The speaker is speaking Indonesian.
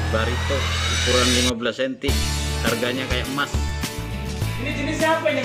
karet barito ukuran 15 cm, harganya kayak emas. Ini jenisnya apa ini?